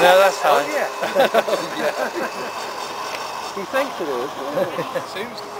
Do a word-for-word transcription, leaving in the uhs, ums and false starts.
No, that's fine. Oh, yeah. Oh, yeah. He thinks it is. Seems to be.